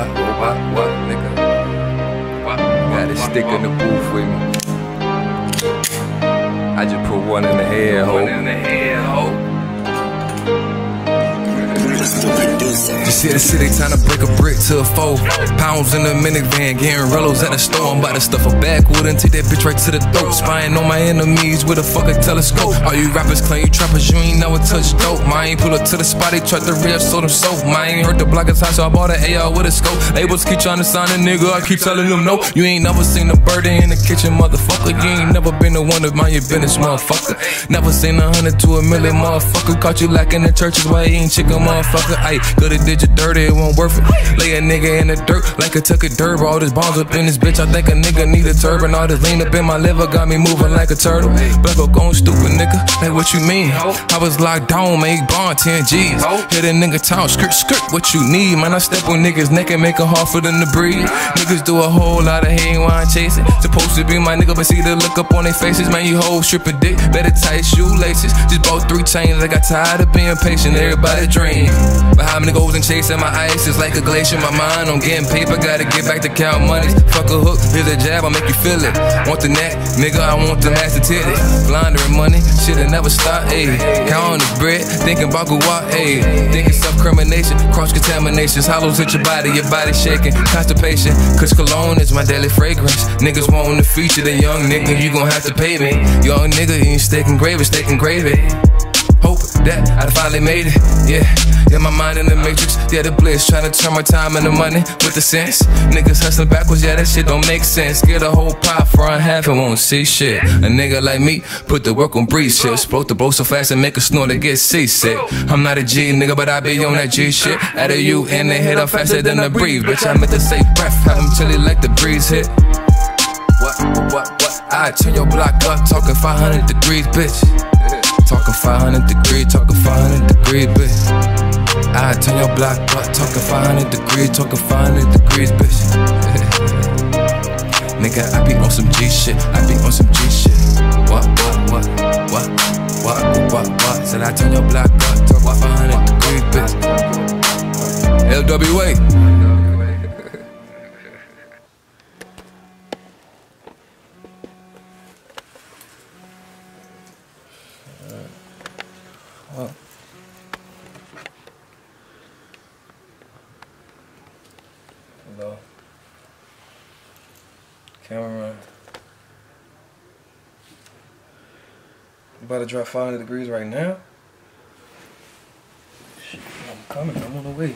What, nigga? Got a stick in the booth with me. I just put one in the head hole. You see the city trying to break a brick to a 4 pounds in the minivan, getting rellos at the store. I'm about to stuff a backwood and take that bitch right to the throat. Spying on my enemies with a fucking telescope. All you rappers claim you trappers, you ain't never touch dope. Mine ain't pull up to the spot, they tried to rip, sold them soap. Mine ain't hurt the block as high, so I bought an AR with a scope. Labels keep trying to sign a nigga, I keep telling them no. You ain't never seen a bird in the kitchen, motherfucker. You ain't never been the one to mind your business, motherfucker. Never seen 100 to a million, motherfucker. Caught you lacking in churches, why you ain't chicken, motherfucker. Ayy, good it did you dirty, it wasn't worth it. Lay a nigga in the dirt like a tuck a derb. All this bombs up in this bitch, I think a nigga need a turban. All this lean up in my liver got me moving like a turtle. Black up on stupid nigga, like what you mean? I was locked down, made bond 10 G's. Hit a nigga town, skirt skirt, what you need? Man, I step on niggas neck and make it hard for them to breathe. Niggas do a whole lot of hate while I'm chasing. Supposed to be my nigga, but see the look up on their faces. Man, you hoes stripping dick, better tight shoelaces. Just bought 3 chains, I got tired of being patient. Everybody dream. But how many goals and chasing my ice is like a glacier. My mind, I'm getting paper, gotta get back to count monies. Fuck a hook, here's a jab, I'll make you feel it. Want the neck, nigga, I want the master titty. Laundering money, shit'll never stop, ayy. Counting the bread, thinking about guac, ayy. Thinking self-crimination, cross-contaminations. Hollows hit your body shaking. Constipation, cause cologne is my daily fragrance. Niggas want to feature the young nigga, you gon' have to pay me. Young nigga, eating steak and gravy, steak and gravy. Hope that I finally made it, yeah. Yeah, my mind in the matrix, yeah, the bliss. Tryna turn my time into money with the sense. Niggas hustling backwards, yeah, that shit don't make sense. Get a whole pop for half and won't see shit. A nigga like me, put the work on breeze shit. Explode the blow so fast and make a snore that gets seasick. I'm not a G nigga, but I be on that G shit. Out of you and they hit up faster than I breathe. Bitch, I meant to say breath, have them chilly like the breeze hit. What, I turn your block up, talking 500 degrees, bitch. Talkin' 500 degrees, talkin' 500 degrees, bitch. I turn your block up, talkin' 500 degrees, talkin' 500 degrees, bitch. Nigga, I be on some G shit, I be on some G shit. What? Said I turn your block up, talkin' 500 degrees, bitch. LWA. Hello. Cameraman. You about to drop 500 degrees right now? Shit, I'm coming. I'm on the way.